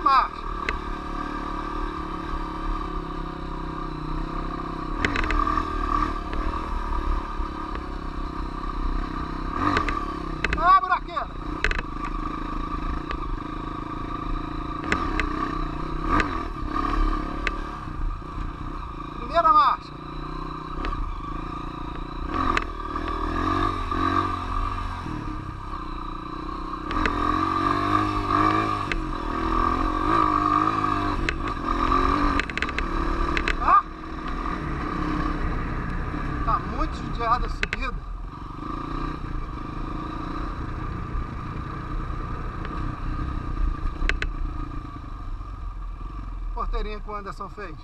sua marcha. Vai, buraqueira. Primeira marcha. Que o Anderson fez.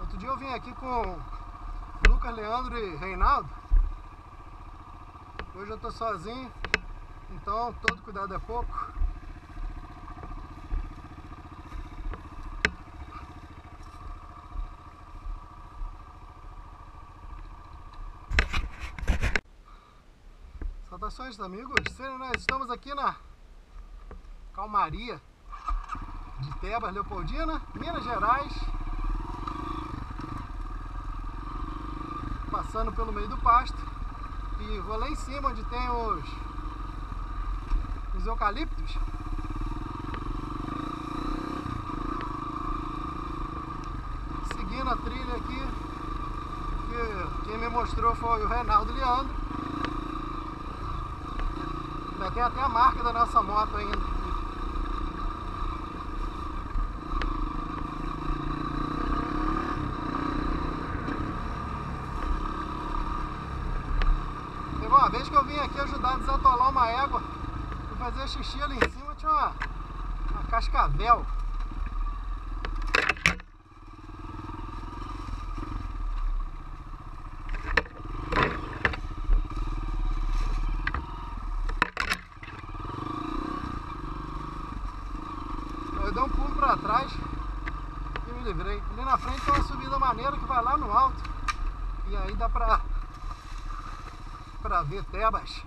Outro dia eu vim aqui com Lucas, Leandro e Reinaldo. Hoje eu tô sozinho, então todo cuidado é pouco. Saudações, amigos. Nós estamos aqui na calmaria de Tebas, Leopoldina, Minas Gerais, passando pelo meio do pasto, e vou lá em cima onde tem os eucaliptos. Seguindo a trilha aqui, que quem me mostrou foi o Reinaldo e o Leandro. Tem até a marca da nossa moto ainda. Teve uma vez que eu vim aqui ajudar a desatolar uma égua. Fui fazer xixi ali em cima, tinha uma cascavel. Atrás e me livrei. Ali na frente tem uma subida maneira que vai lá no alto, e aí dá pra ver Tebas.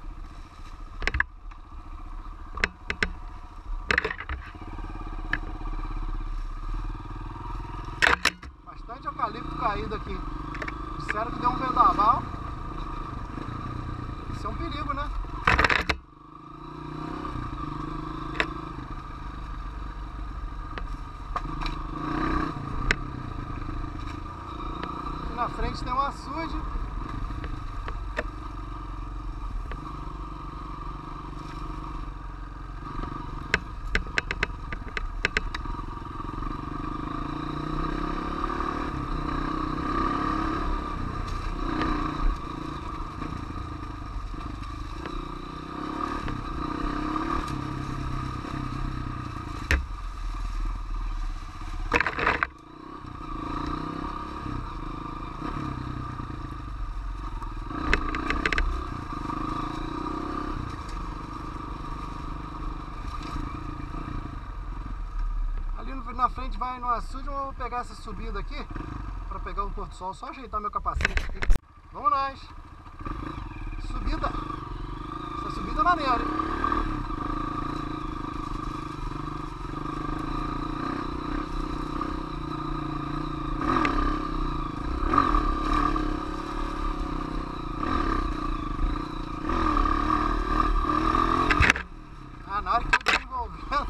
Bastante eucalipto caído aqui. Disseram que deu um vendaval. Isso é um perigo, né? Na frente tem um açude. Na frente vai no açude, eu vou pegar essa subida aqui para pegar o pôr do sol, só ajeitar meu capacete aqui. Vamos nós! Subida! Essa subida é maneira, hein? Ah, na hora que eu tô desenvolvendo...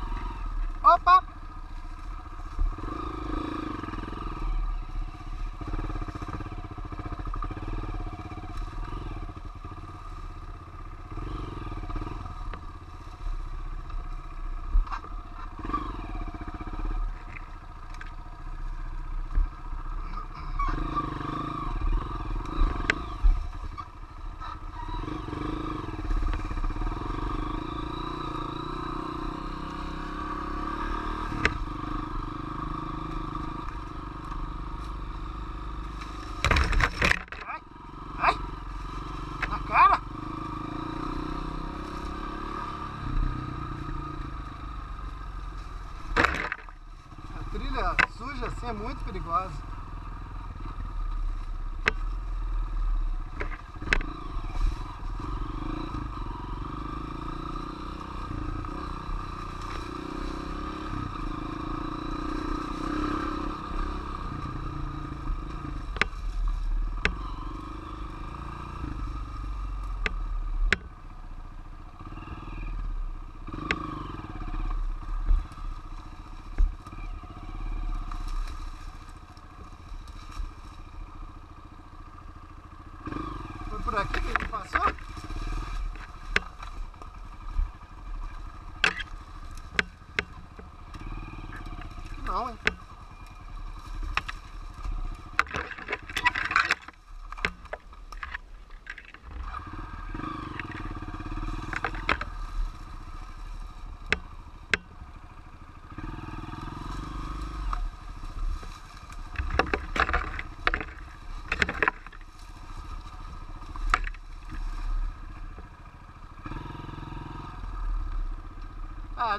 Opa! longe assim é muito perigosa. Por aqui que ele passou? Não, hein?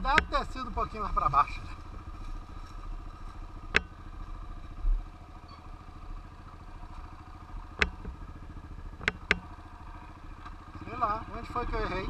Deve ter sido um pouquinho mais para baixo. Sei lá, onde foi que eu errei?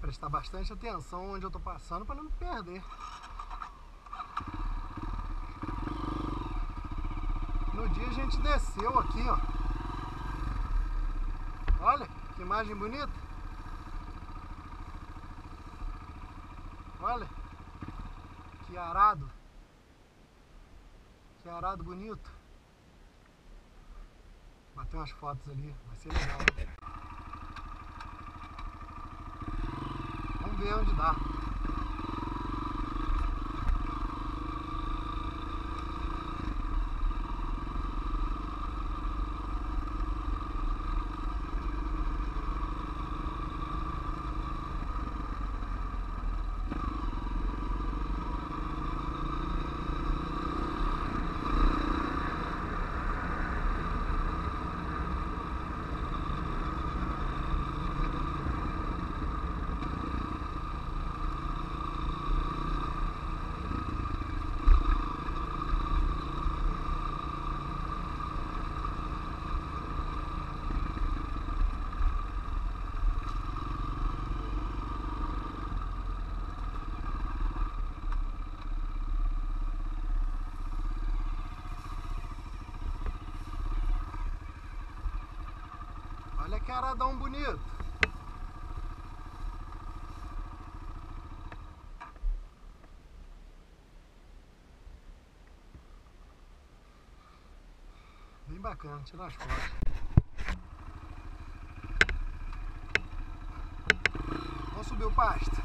Prestar bastante atenção onde eu estou passando para não me perder. No dia a gente desceu aqui, ó. Olha que imagem bonita. Olha que arado. Que arado bonito. Bateu umas fotos ali, vai ser legal. Né? Ver onde dá. Olha que aradão bonito. Bem bacana, tirar as fotos. Vamos subir o pasto.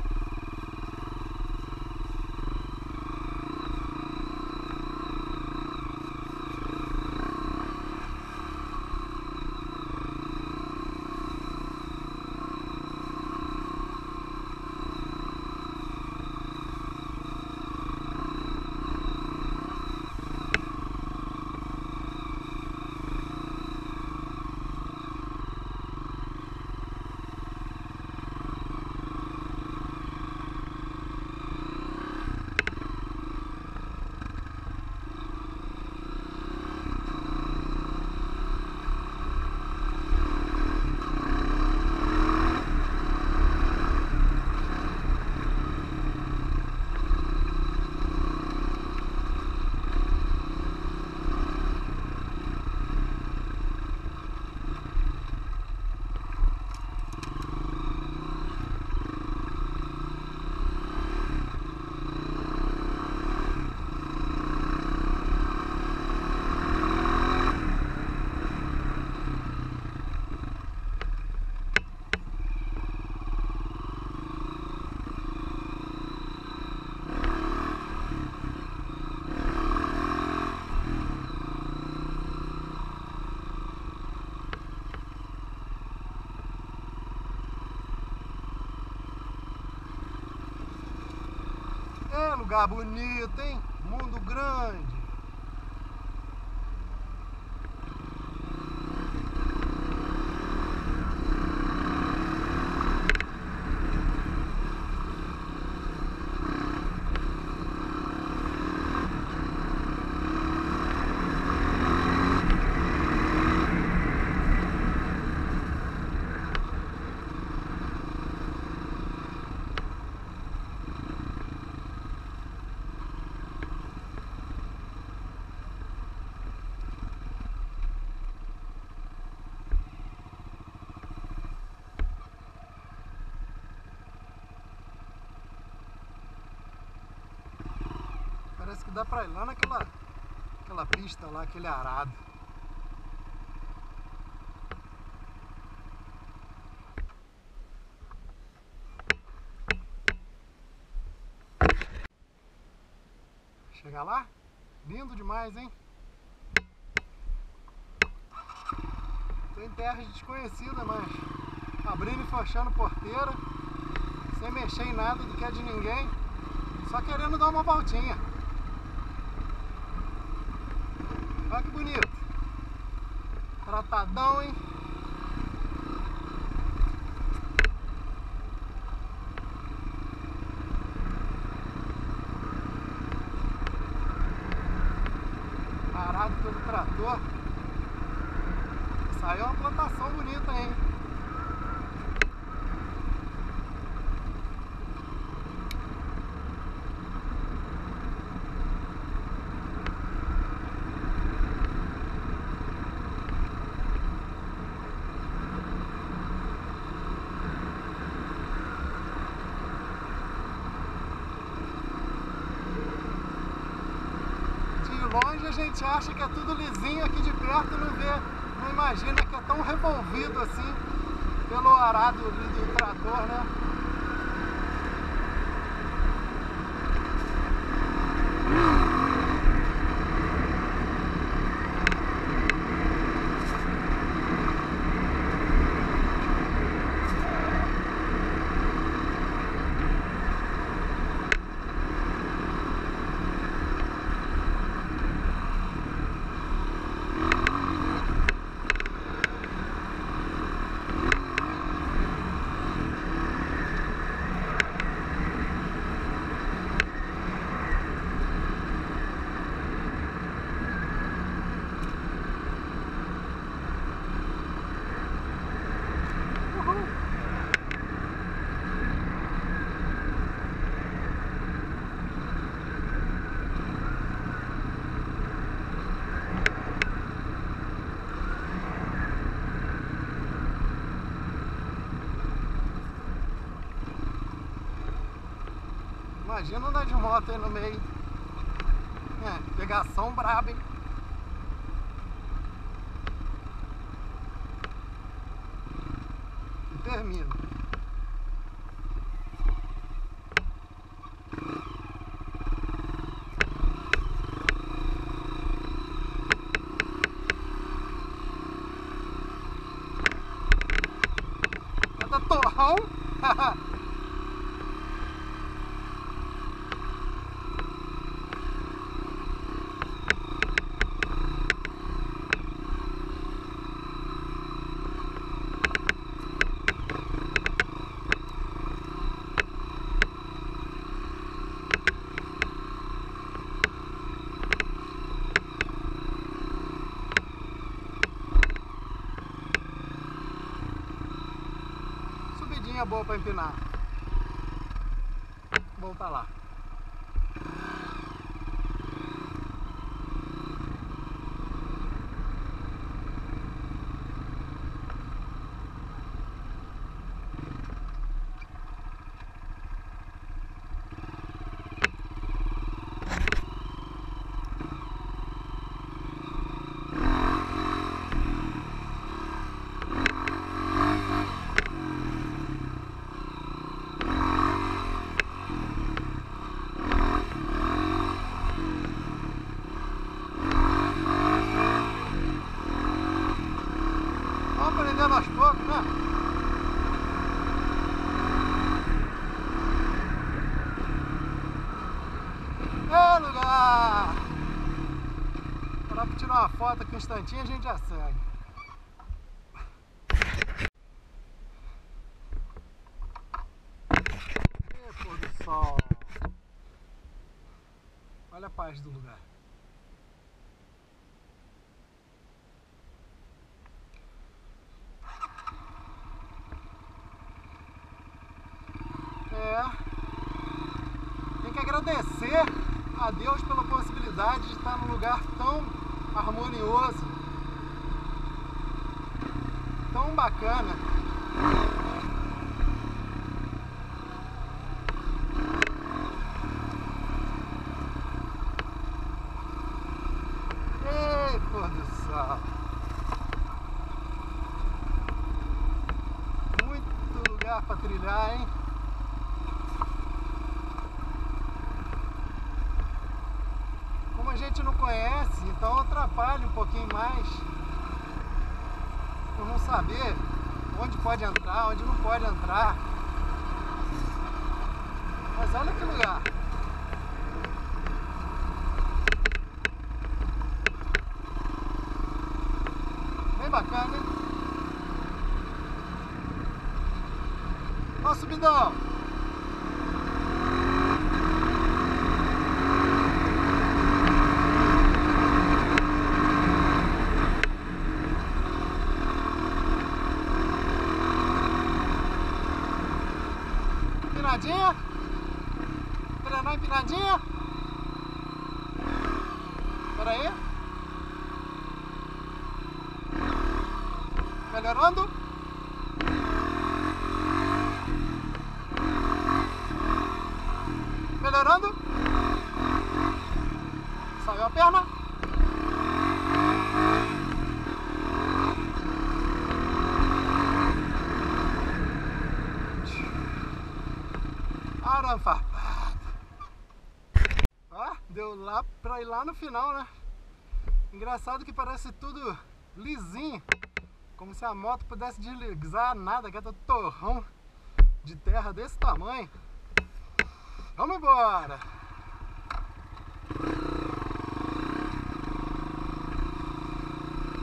É lugar bonito, hein? Mundo grande. Parece que dá pra ir lá naquela pista lá, aquele arado. Chega lá? Lindo demais, hein? Tô em terra desconhecida, mas abrindo e fechando porteira, sem mexer em nada do que é de ninguém, só querendo dar uma voltinha. Olha que bonito. Tratadão, hein? Parado pelo trator. Saiu uma plantação bonita, hein? A gente acha que é tudo lisinho, aqui de perto não vê, não imagina que é tão revolvido assim pelo arado do trator, né? Imagina andar de moto aí no meio. É, pegação braba, hein? E termina. Cada torrão. Boa para empinar. Voltar lá. foto aqui um instantinho, a gente já segue. E pôr do sol. Olha a paz do lugar. Tem que agradecer a Deus pela possibilidade de estar num lugar tão harmonioso, tão bacana. Ei, pôr do sol! Muito lugar para trilhar, hein? A gente não conhece, então atrapalha um pouquinho mais por não saber onde pode entrar, onde não pode entrar. Mas olha que lugar! Bem bacana, hein? Ó, subidão! Empinadinha? Treinar empinadinha? Espera aí. Melhorando? Melhorando? Saiu a perna? Ah, deu lá pra ir lá no final, né? Engraçado que parece tudo lisinho, como se a moto pudesse deslizar nada, que é um torrão de terra desse tamanho. Vamos embora!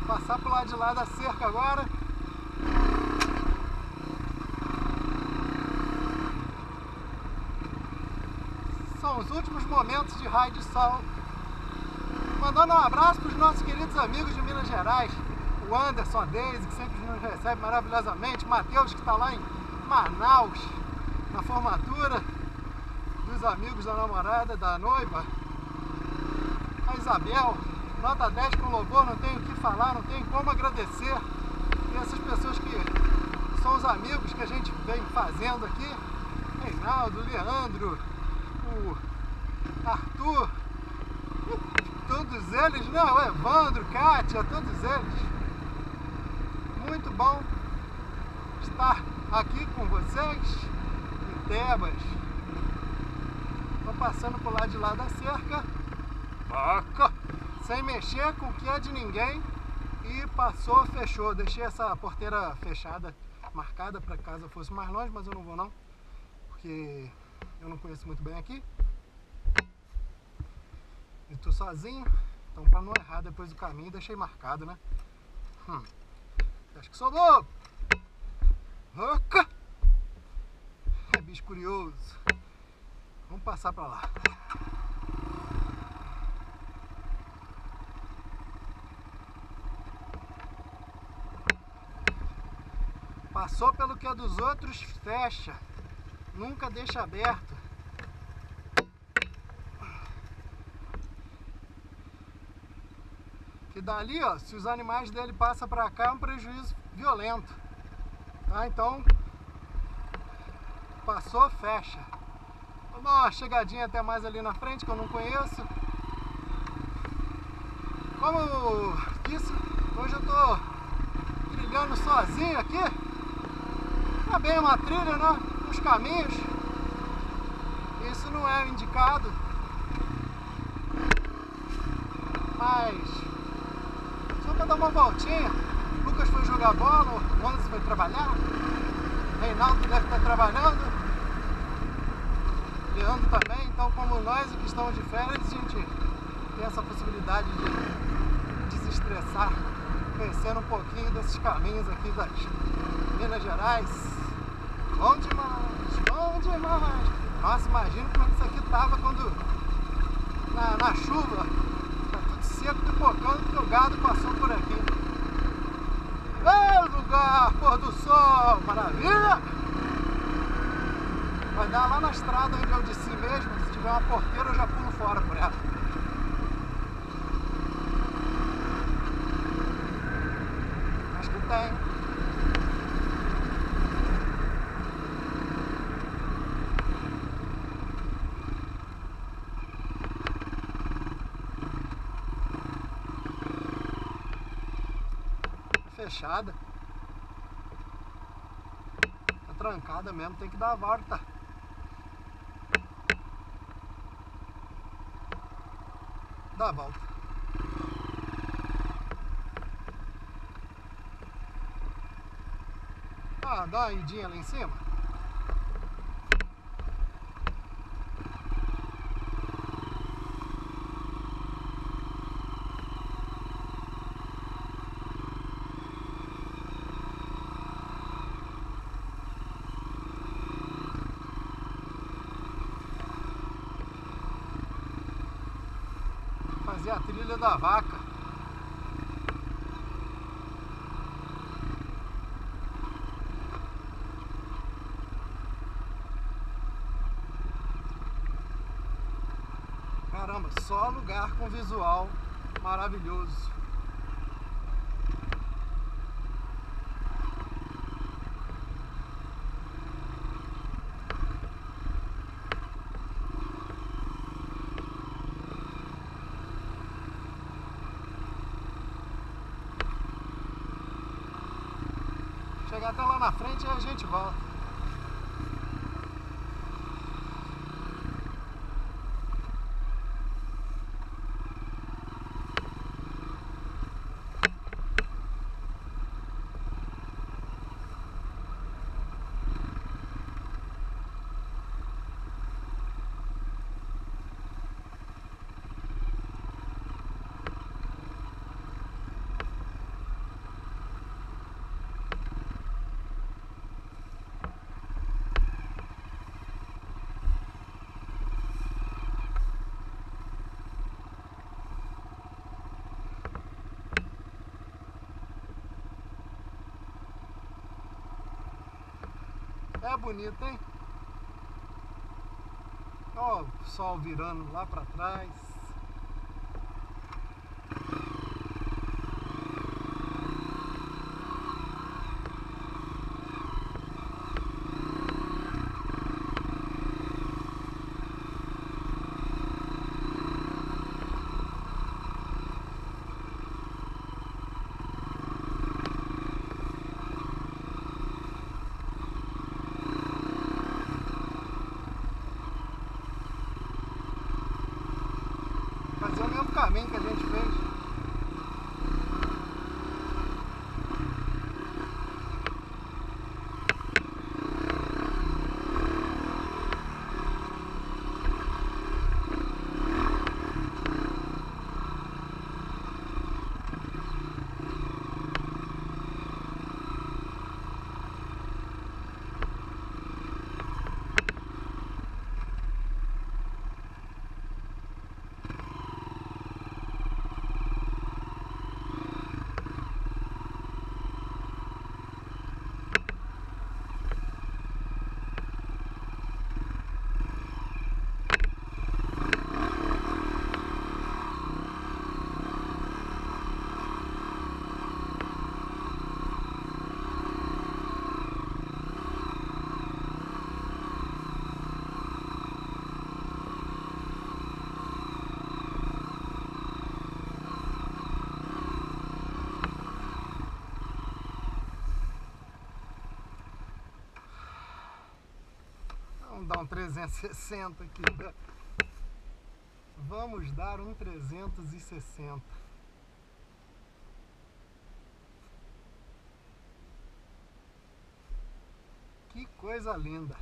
Passar pro lado de lá da cerca agora. São os últimos momentos de raio de sol. Mandando um abraço para os nossos queridos amigos de Minas Gerais, o Anderson, a Deise, que sempre nos recebe maravilhosamente, Mateus, que está lá em Manaus, na formatura dos amigos da namorada, da noiva, a Isabel, nota 10 com louvor, não tenho o que falar, não tenho como agradecer. E essas pessoas que são os amigos que a gente vem fazendo aqui, Reinaldo, Leandro, Arthur, todos eles, não, Evandro, Kátia, todos eles. Muito bom estar aqui com vocês em Tebas. Estou passando por lá de lá da cerca, sem mexer com o que é de ninguém. E passou, fechou. Deixei essa porteira fechada, marcada para caso eu fosse mais longe, mas eu não vou não, porque eu não conheço muito bem aqui. Eu tô sozinho, então para não errar depois do caminho, deixei marcado, né? Acho que sobrou! É bicho curioso. Vamos passar para lá. Passou pelo que é dos outros, fecha. Nunca deixa aberto. Que dali, ó, se os animais dele passam pra cá, é um prejuízo violento. Tá? Então, passou, fecha. Vou dar uma chegadinha até mais ali na frente, que eu não conheço. Como eu disse, hoje eu tô trilhando sozinho aqui. Tá bem uma trilha, né? Os caminhos, isso não é indicado, mas só para dar uma voltinha. O Lucas foi jogar bola, o Anderson foi trabalhar, o Reinaldo deve estar trabalhando, o Leandro também. Então, como nós que estamos de férias, a gente tem essa possibilidade de se desestressar, conhecendo um pouquinho desses caminhos aqui das Minas Gerais. Bom demais, bom demais. Nossa, imagina como isso aqui tava quando na chuva, tá tudo seco, pipocando, porque o gado passou por aqui. Belo lugar, pôr do sol, maravilha! Vai dar lá na estrada onde eu disse mesmo, se tiver uma porteira eu já pulo fora por ela. Acho que tem. Fechada. Tá trancada mesmo, tem que dar a volta. Dá a volta. Ah, dá uma idinha lá em cima. Fazer a trilha da vaca. Caramba, só lugar com visual maravilhoso. Chegar até lá na frente e a gente volta. É bonito, hein? Ó, o sol virando lá pra trás. Caminho que a gente fez. Dar um 360 aqui. Vamos dar um 360. Que coisa linda.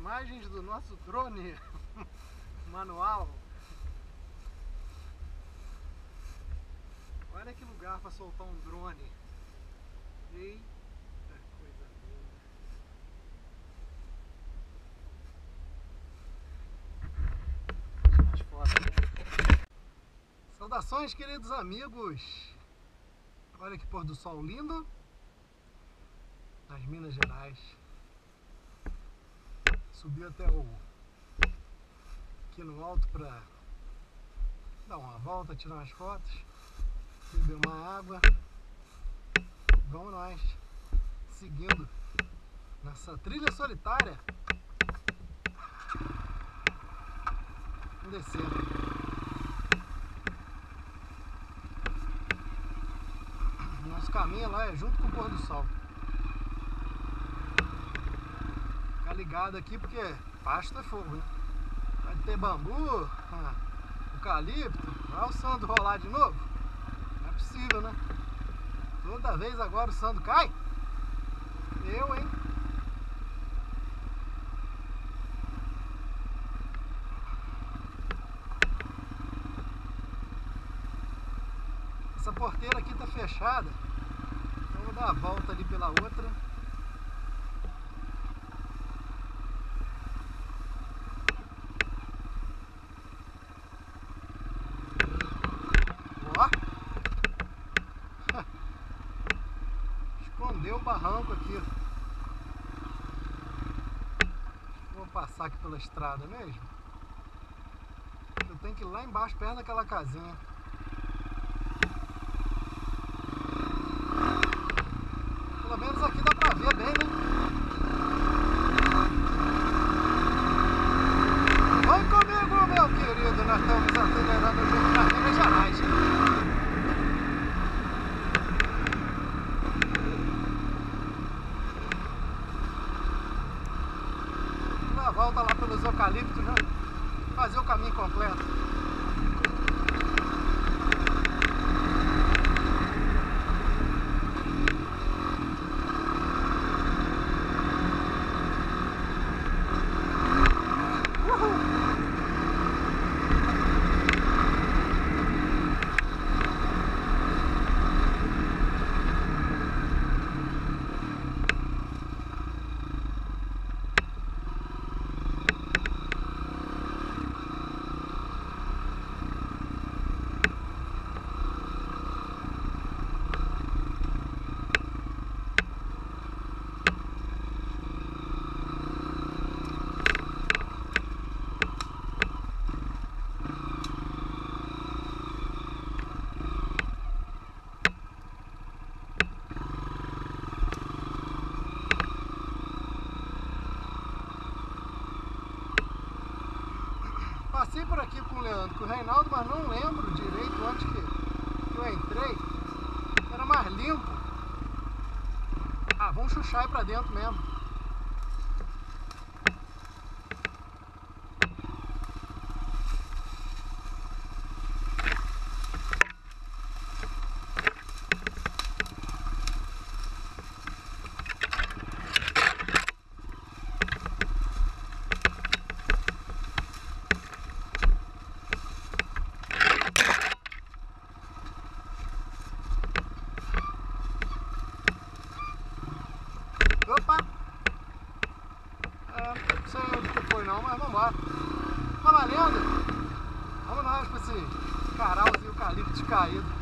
imagens do nosso drone manual. Olha que lugar para soltar um drone. Eita coisa boa. As fotos, né? Saudações, queridos amigos. Olha que pôr do sol lindo nas Minas Gerais. Subi até aqui no alto para dar uma volta, tirar umas fotos, beber uma água. Vamos nós, seguindo nessa trilha solitária. Descendo. Nosso caminho lá é junto com o pôr do sol. Ficar ligado aqui porque pasto é fogo, né? Vai ter bambu, eucalipto. Vai o Sandro rolar de novo. Possível, né? Toda vez agora o Sandro cai. Eu, hein? Essa porteira aqui tá fechada. Então vou dar uma volta ali pela outra. Passar aqui pela estrada mesmo. Eu tenho que ir lá embaixo, perto daquela casinha. Pelo menos aqui dá pra ver bem, né? Vem comigo, meu querido. Nós estamos acelerando aqui nas Minas Gerais. Volta lá pelos eucaliptos, né? Fazer o caminho completo. Passei por aqui com o Leandro, com o Reinaldo, mas não lembro direito onde que eu entrei. Era mais limpo. Ah, vamos chuchar aí pra dentro mesmo. Fala, Leandro! Vamos nós para esse caralho e eucalipto caído.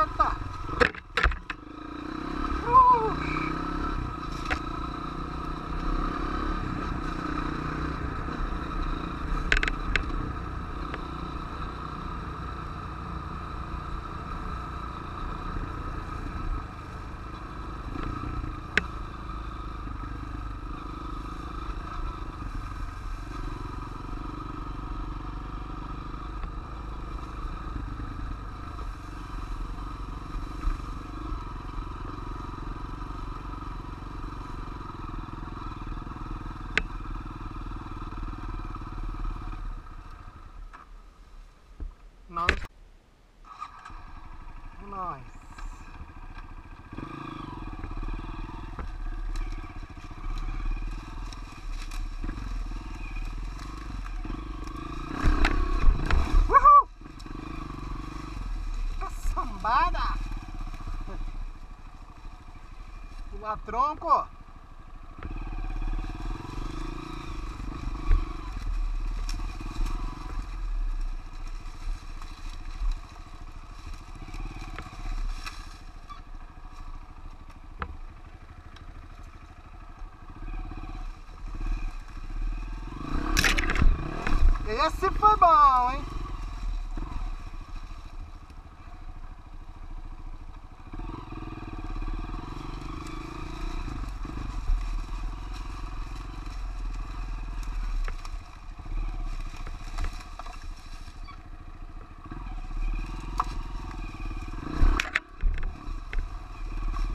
Eita! Nice. Uhul! Tá sambada! Pular tronco! Esse foi bom, hein?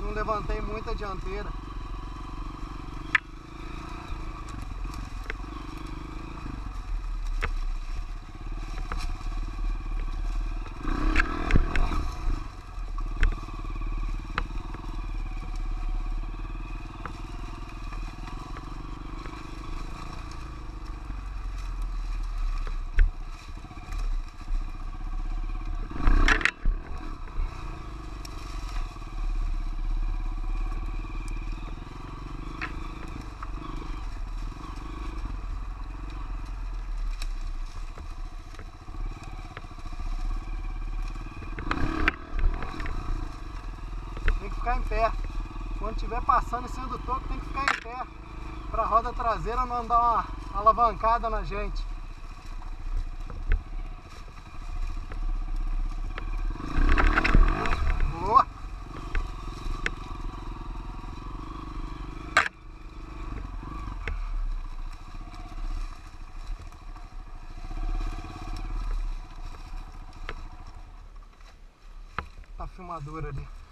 Não levantei muita dianteira. Em pé, quando estiver passando em cima do toco tem que ficar em pé para a roda traseira não andar uma alavancada na gente. Boa! Tá filmador ali.